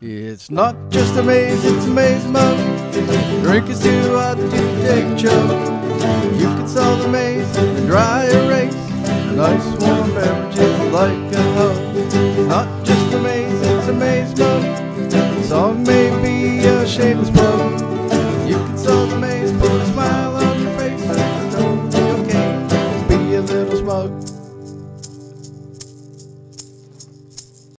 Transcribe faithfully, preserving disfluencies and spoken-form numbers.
It's not just a maze, it's a maze mug. Drink is too hot to take a chug.